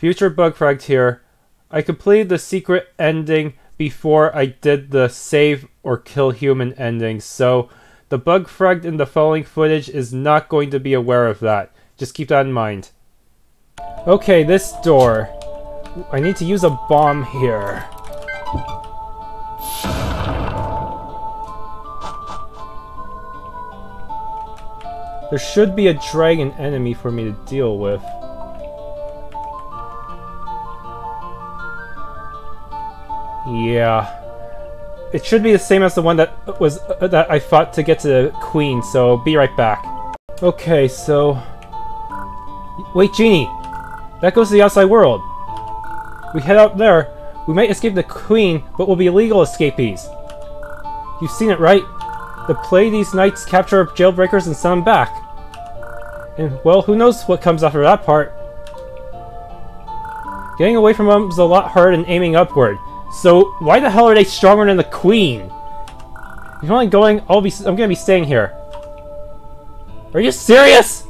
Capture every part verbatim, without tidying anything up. Future Bugfragged here. I completed the secret ending before I did the save or kill human ending, so the Bugfragged in the following footage is not going to be aware of that. Just keep that in mind. Okay, this door. I need to use a bomb here. There should be a dragon enemy for me to deal with. Yeah. It should be the same as the one that was uh, that I fought to get to the queen, so be right back. Okay, so... Wait, Genie! That goes to the outside world. We head out there. We might escape the queen, but we'll be illegal escapees. You've seen it, right? The Pleiades Knights capture jailbreakers and send them back. And, well, who knows what comes after that part. Getting away from them is a lot harder than aiming upward. So, why the hell are they stronger than the queen? If I'm only going, I'll be, I'm gonna be staying here. Are you serious?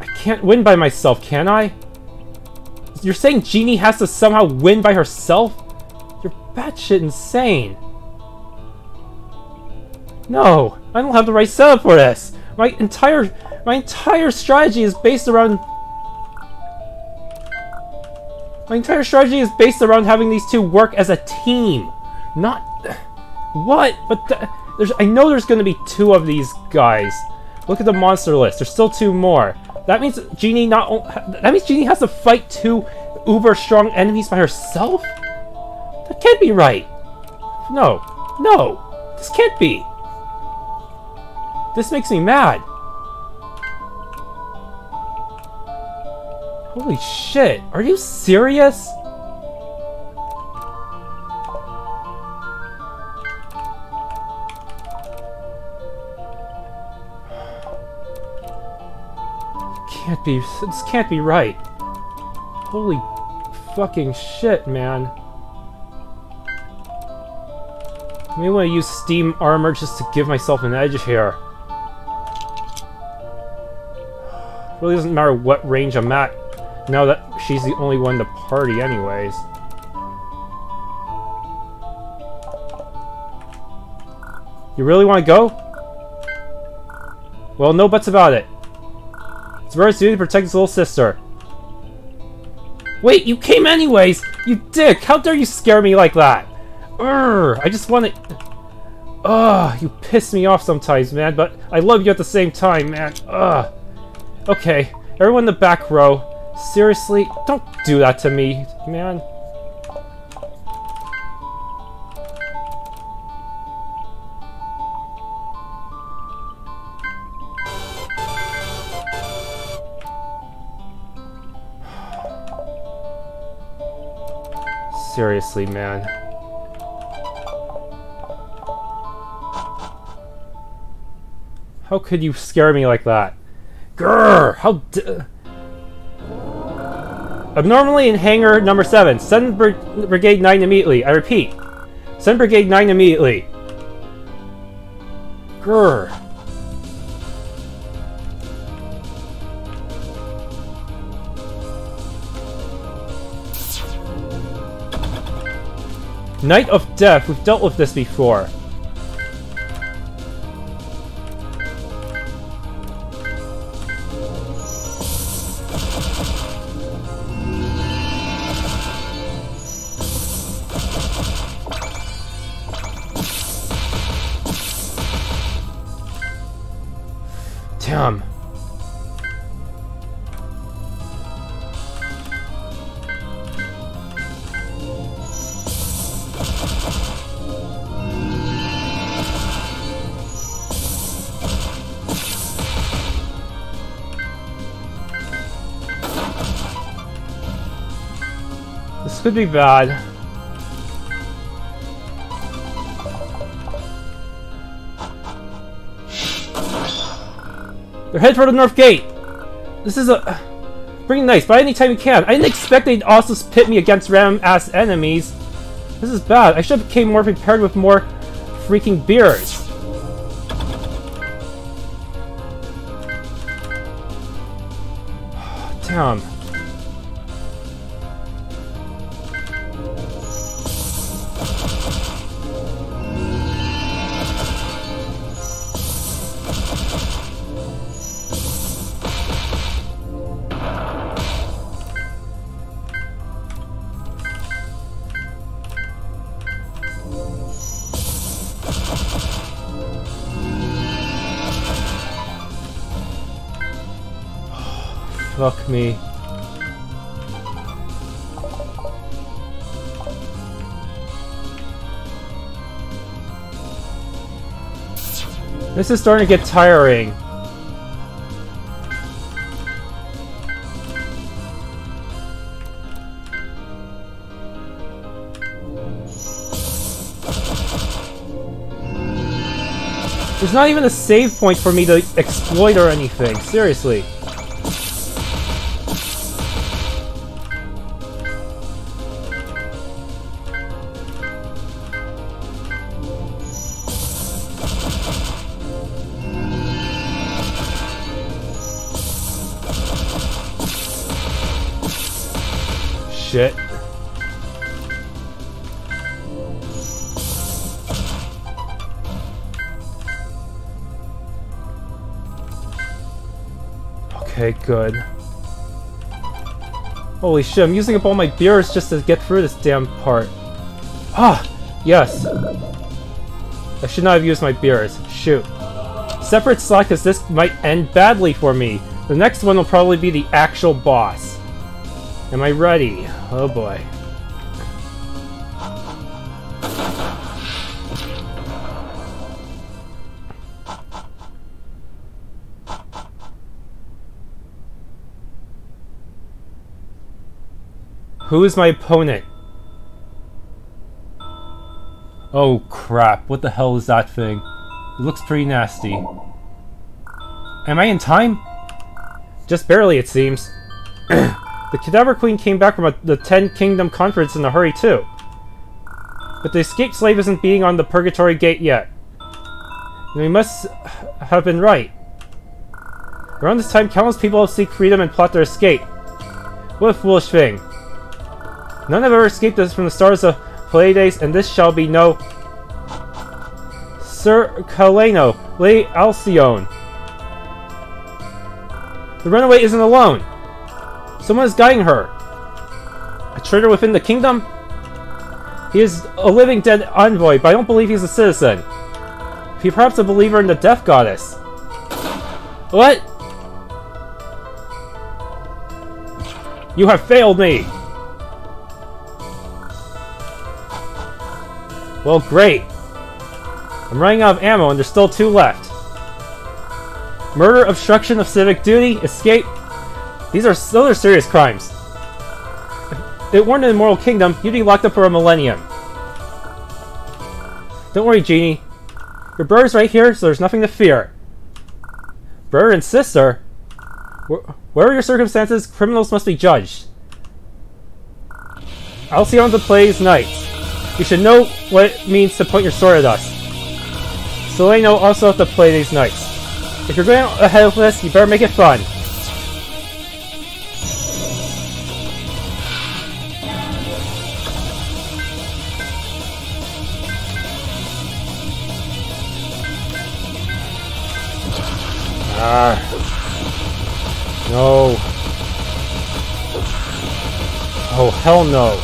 I can't win by myself, can I? You're saying Genie has to somehow win by herself? You're batshit insane. No, I don't have the right setup for this. My entire, my entire strategy is based around... My entire strategy is based around having these two work as a team. Not... What? But th there's, I know there's gonna be two of these guys. Look at the monster list. There's still two more. That means Genie not... That means Genie has to fight two uber strong enemies by herself? That can't be right. No. No. This can't be. This makes me mad. Holy shit, are you serious? Can't be, this can't be right. Holy fucking shit, man. I may want to use steam armor just to give myself an edge here. Really doesn't matter what range I'm at, now that she's the only one to party anyways. You really want to go? Well, no buts about it. It's Bird's duty to protect his little sister. Wait, you came anyways! You dick! How dare you scare me like that! Urgh, I just want to... Ugh, you piss me off sometimes, man, but I love you at the same time, man. Ugh. Okay, everyone in the back row. Seriously, don't do that to me, man. Seriously, man. How could you scare me like that? Grrr! How d- Abnormally in hangar number seven. Send Br Brigade nine immediately. I repeat. Send Brigade nine immediately. Grrr. Night of Death. We've dealt with this before. Damn. This could be bad. They're headed for the north gate! This is a... Bring it nice, by any time you can. I didn't expect they'd also pit me against random-ass enemies. This is bad. I should have became more prepared with more freaking beers. town. Fuck me. This is starting to get tiring. There's not even a save point for me to exploit or anything, seriously. Shit. Okay, good. Holy shit, I'm using up all my beers just to get through this damn part. Ah! Yes! I should not have used my beers. Shoot. Separate slot, because this might end badly for me. The next one will probably be the actual boss. Am I ready? Oh boy. Who is my opponent? Oh crap, what the hell is that thing? It looks pretty nasty. Am I in time? Just barely, it seems. The Cadaver Queen came back from a, the Ten Kingdom Conference in a hurry, too. But the escaped slave isn't being on the Purgatory Gate yet. And we must have been right. Around this time, countless people seek freedom and plot their escape. What a foolish thing. None have ever escaped us from the stars of Pleiades, and this shall be no... Sir Celaeno, Lady Alcyone. The runaway isn't alone. Someone is guiding her. A traitor within the kingdom? He is a living dead envoy, but I don't believe he's a citizen. He perhaps a believer in the death goddess. What? You have failed me! Well, great. I'm running out of ammo and there's still two left. Murder, obstruction of civic duty, escape. These are those are serious crimes. If it weren't an immoral kingdom, you'd be locked up for a millennium. Don't worry, Genie. Your brother's right here, so there's nothing to fear. Brother and sister? Wherever your circumstances, criminals must be judged. Alcyone the Pleiades Knight. You should know what it means to point your sword at us. Celaeno also the Pleiades Knights. If you're going ahead of this, you better make it fun. Ah. No. Oh, hell no.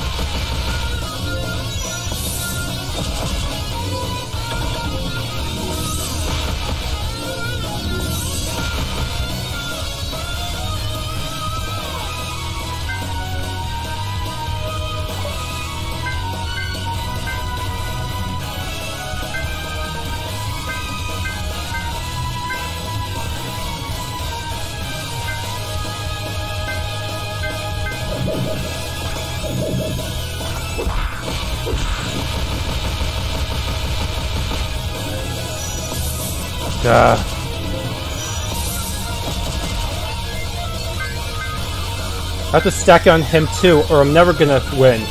Uh. I have to stack on him too, or I'm never gonna win.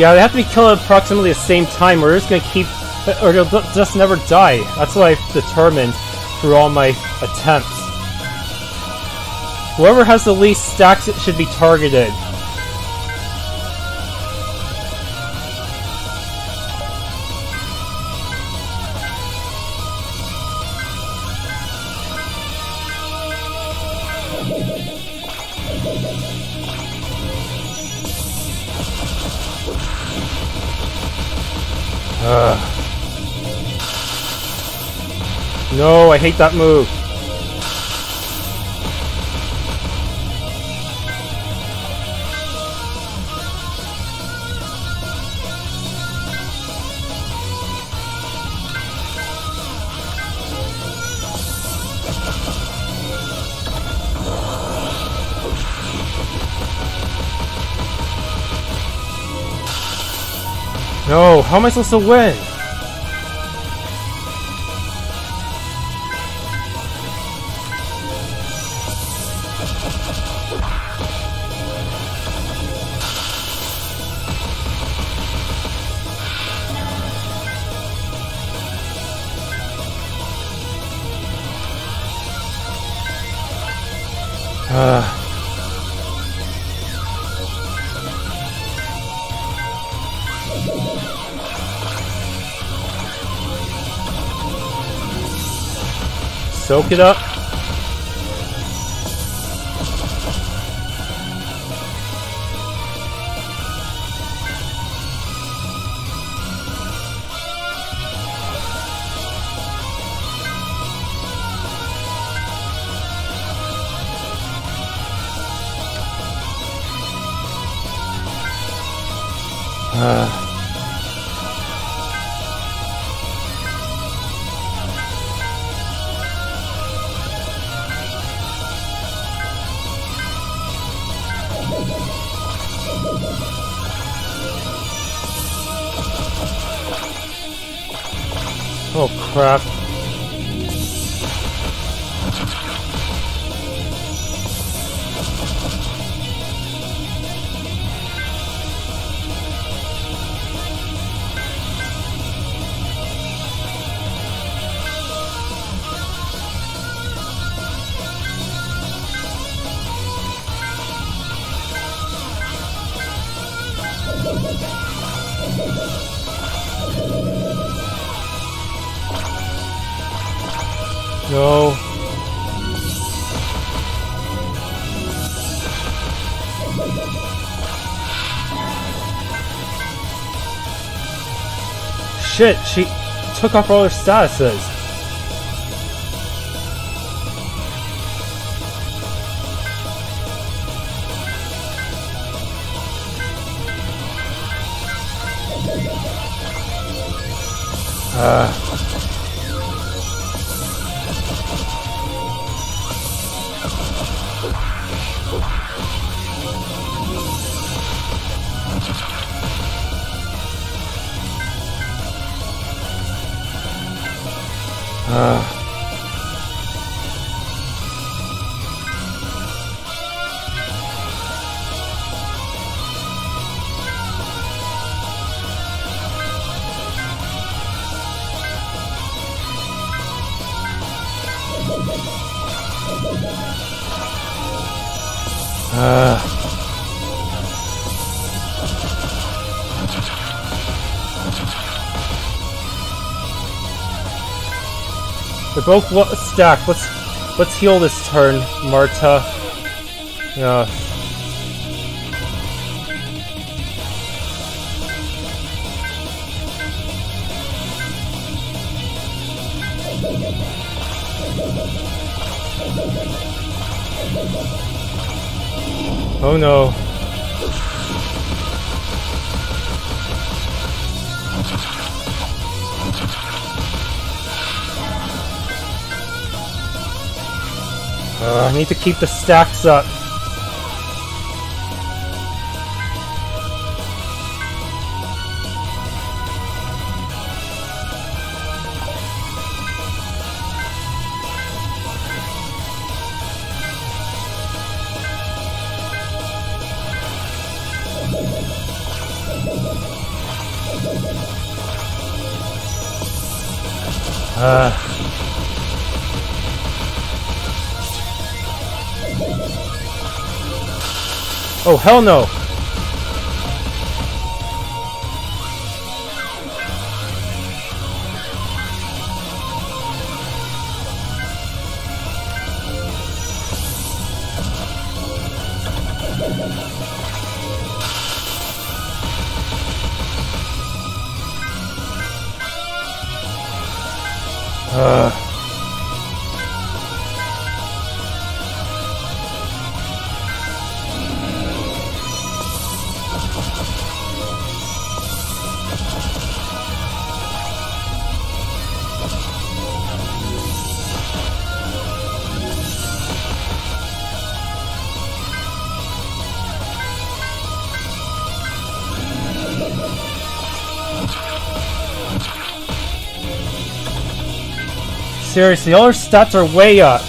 Yeah, they have to be killed at approximately the same time, or it's gonna keep, or they'll just never die. That's what I've determined through all my attempts. Whoever has the least stacks should be targeted. Ugh. No, I hate that move. No, how am I supposed to win? Uh. Soak it up. Uh. Oh crap. No. Shit, she took off all her statuses. Ah. Uh. Uh. Uh. They're both lo stacked. Let's let's heal this turn, Marta. Yeah. Oh no. Uh, I need to keep the stacks up. Uh. Oh, hell no! Uh. Seriously, all our stats are way up.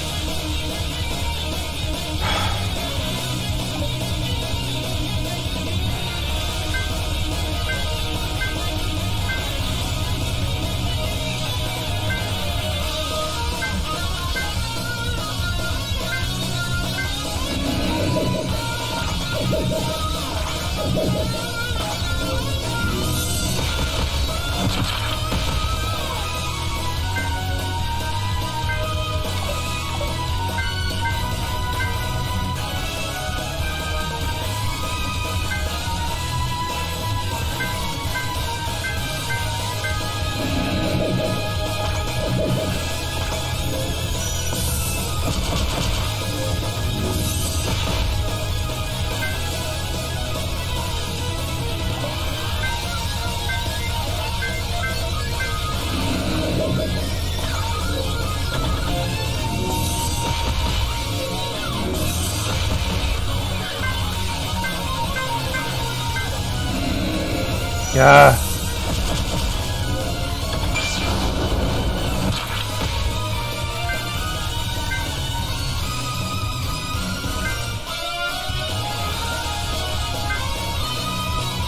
Yeah.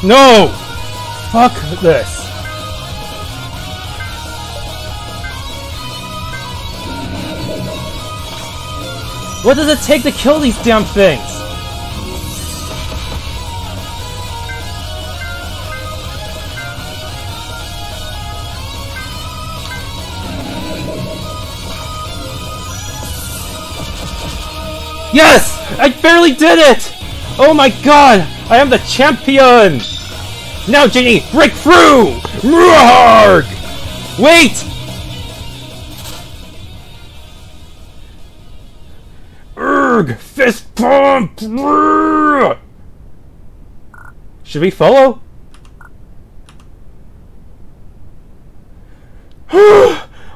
No! Fuck this. What does it take to kill these damn things? Yes! I barely did it! Oh my god! I am the champion! Now, Genie, break through! Mruharg! Wait! Urg! Fist pump! Should we follow?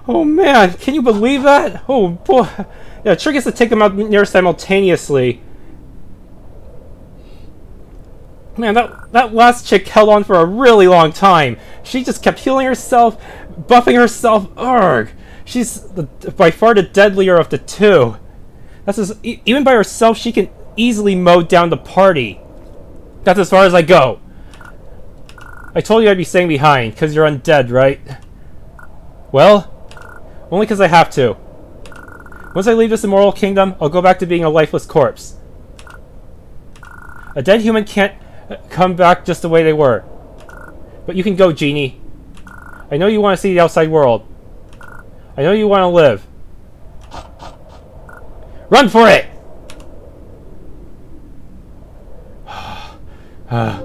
Oh man, can you believe that? Oh boy. Yeah, the trick is to take them out near simultaneously. Man, that, that last chick held on for a really long time. She just kept healing herself, buffing herself. Urgh! She's the, by far the deadlier of the two. That's as, e even by herself, she can easily mow down the party. That's as far as I go. I told you I'd be staying behind, because you're undead, right? Well, only because I have to. Once I leave this immoral kingdom, I'll go back to being a lifeless corpse. A dead human can't come back just the way they were. But you can go, Genie. I know you want to see the outside world. I know you want to live. Run for it! Huh?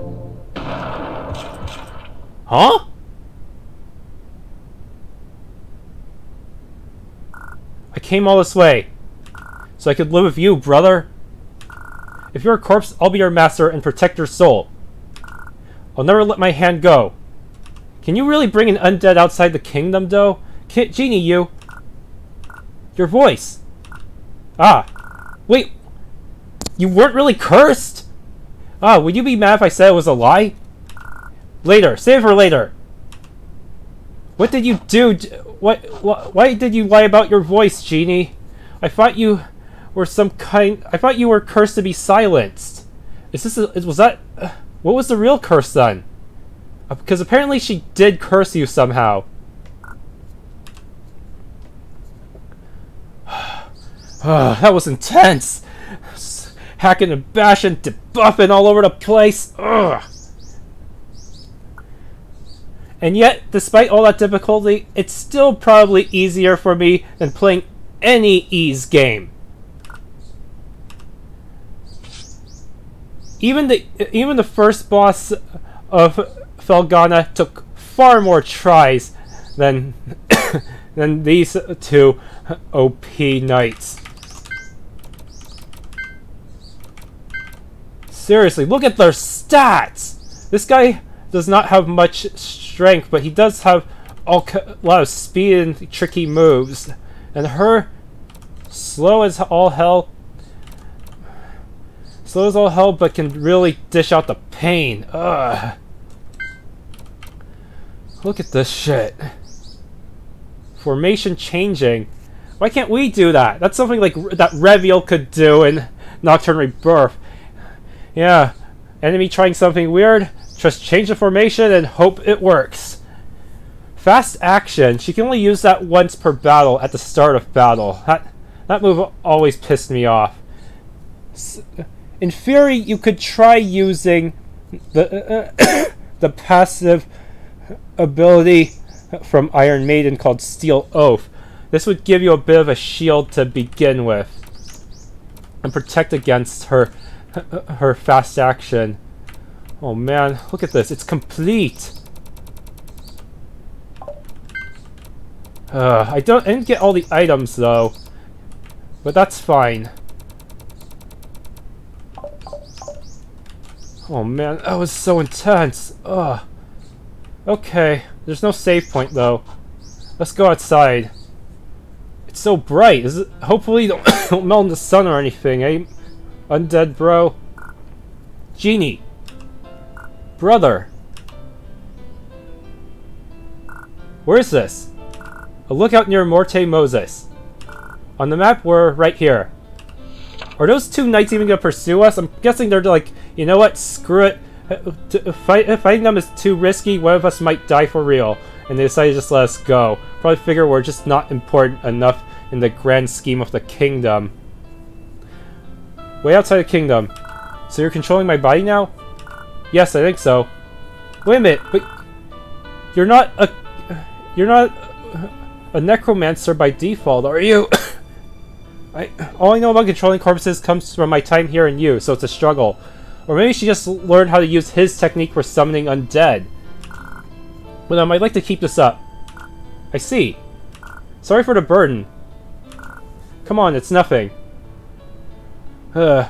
I came all this way, so I could live with you, brother. If you're a corpse, I'll be your master and protect your soul. I'll never let my hand go. Can you really bring an undead outside the kingdom, though? Can't Genie, you. Your voice. Ah. Wait. You weren't really cursed? Ah, would you be mad if I said it was a lie? Later. Save for later. What did you do? What, wh why did you lie about your voice, Genie? I thought you were some kind... I thought you were cursed to be silenced. Is this... A, was that... Uh, what was the real curse, then? Because apparently she did curse you somehow. Uh, that was intense. Just hacking and bashing, debuffing all over the place. Ugh. And yet, despite all that difficulty, it's still probably easier for me than playing any Ys game. Even the even the first boss of Felghana took far more tries than than these two O P knights. Seriously, look at their stats. This guy does not have much strength, but he does have all a lot of speed and tricky moves. And her, slow as all hell. Slow as all hell, but can really dish out the pain. Ugh. Look at this shit. Formation changing. Why can't we do that? That's something like that Reviel could do in Nocturne Rebirth. Yeah. Enemy trying something weird. Just change the formation and hope it works. Fast action. She can only use that once per battle at the start of battle. That, that move always pissed me off. So, in theory, you could try using the uh, the passive ability from Iron Maiden called Steel Oath. This would give you a bit of a shield to begin with and protect against her her fast action. Oh man, look at this! It's complete. Uh, I don't I didn't get all the items though, but that's fine. Oh man, that was so intense. Ugh. Okay, there's no save point though. Let's go outside. It's so bright. Is it, hopefully, don't, don't melt in the sun or anything, eh? Undead bro. Genie. Brother. Where is this? A lookout near Morte Moses. On the map, we're right here. Are those two knights even gonna pursue us? I'm guessing they're like, you know what? Screw it. Fight, fighting them is too risky. One of us might die for real, and they decided to just let us go. Probably figure we're just not important enough in the grand scheme of the kingdom. Way outside the kingdom. So you're controlling my body now? Yes, I think so. Wait a minute, but you're not a you're not a necromancer by default, are you? I, all I know about controlling corpses comes from my time here and you, so it's a struggle. Or maybe she just learned how to use his technique for summoning undead. But um, I'd like to keep this up. I see. Sorry for the burden. Come on, it's nothing. Uh,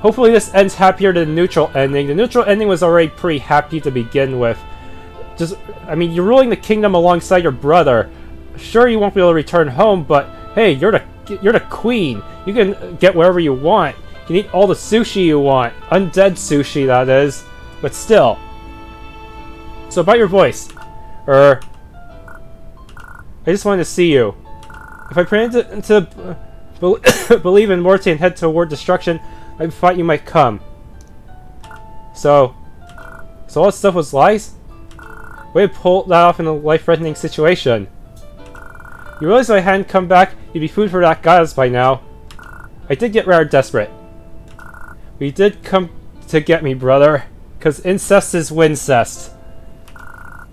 hopefully this ends happier than the neutral ending. The neutral ending was already pretty happy to begin with. Just, I mean, you're ruling the kingdom alongside your brother. Sure, you won't be able to return home, but hey, you're the you're the queen. You can get wherever you want. You can eat all the sushi you want, undead sushi that is. But still. So about your voice, er, I just wanted to see you. If I plan to, to be believe in Morte and head toward destruction, I thought you might come. So, so all that stuff was lies. Way to pull that off in a life-threatening situation. You realize if I hadn't come back, you'd be food for that goddess by now. I did get rather desperate. We did come to get me, brother. Cause incest is wincest. I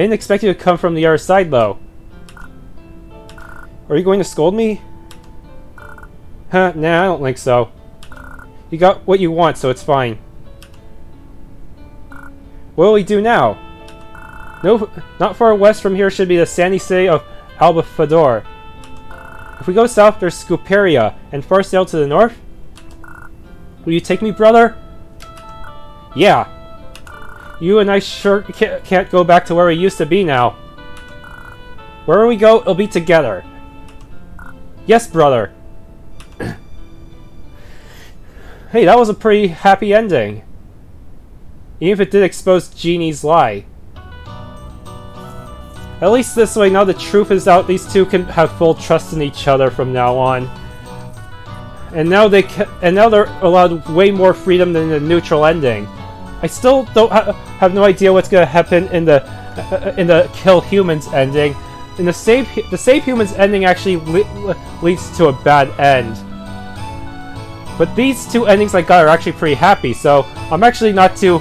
didn't expect you to come from the other side, though. Are you going to scold me? Huh, nah, I don't think so. You got what you want, so it's fine. What will we do now? No, not far west from here should be the sandy city of Alba Fador. If we go south, there's Scuperia, and far south to the north? Will you take me, brother? Yeah. You and I sure can't go back to where we used to be now. Wherever we go, it'll be together. Yes, brother. Hey, that was a pretty happy ending. Even if it did expose Genie's lie. At least this way, now the truth is out, these two can have full trust in each other from now on. And now they ca and now they're allowed way more freedom than the neutral ending. I still don't ha have no idea what's going to happen in the uh, in the kill humans ending, and the save the save humans ending actually le leads to a bad end. But these two endings I got are actually pretty happy, so I'm actually not too.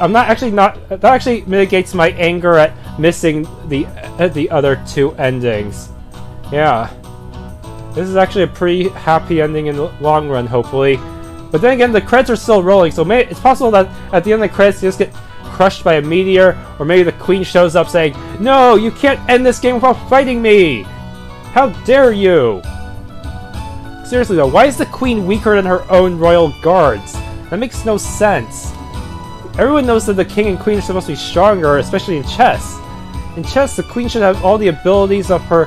I'm not actually not. That actually mitigates my anger at missing the at the other two endings. Yeah, this is actually a pretty happy ending in the long run, hopefully. But then again, the credits are still rolling, so maybe it's possible that at the end of the credits you just get crushed by a meteor, or maybe the queen shows up saying, "No, you can't end this game without fighting me! How dare you!" Seriously though, why is the queen weaker than her own royal guards? That makes no sense. Everyone knows that the king and queen are supposed to be stronger, especially in chess. In chess, the queen should have all the abilities of her,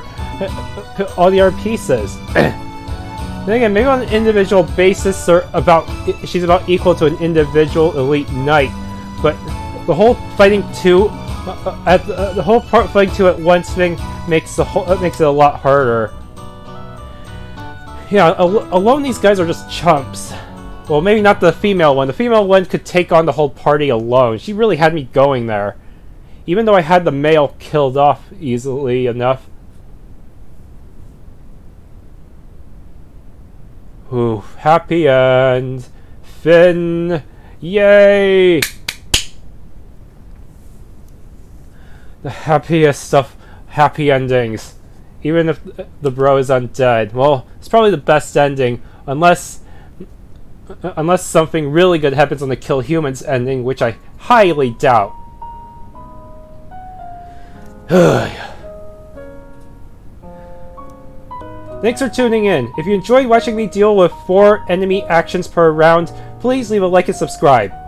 all the other pieces. Then again, maybe on an individual basis, or about she's about equal to an individual elite knight, but the whole fighting two, uh, at, uh, the whole part fighting two at once thing makes the whole uh, makes it a lot harder. Yeah, al alone these guys are just chumps. Well, maybe not the female one. The female one could take on the whole party alone. She really had me going there, even though I had the male killed off easily enough. Ooh, happy end. Finn. Yay! The happiest of happy endings. Even if the bro is undead. Well, it's probably the best ending. Unless... Unless something really good happens on the kill humans ending, which I highly doubt. Thanks for tuning in. If you enjoyed watching me deal with four enemy actions per round, please leave a like and subscribe.